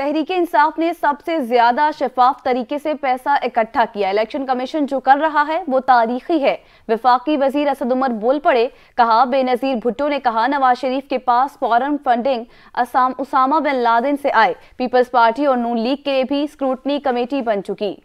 तहरीक इंसाफ ने सबसे ज्यादा शफाफ तरीके से पैसा इकट्ठा किया। इलेक्शन कमीशन जो कर रहा है वो तारीखी है। वफाकी वजीर असद उमर बोल पड़े। कहा, बेनजीर भुट्टो ने कहा नवाज शरीफ के पास foreign funding Osama bin Laden से आए। पीपल्स पार्टी और नून लीग के लिए भी स्क्रूटनी कमेटी बन चुकी।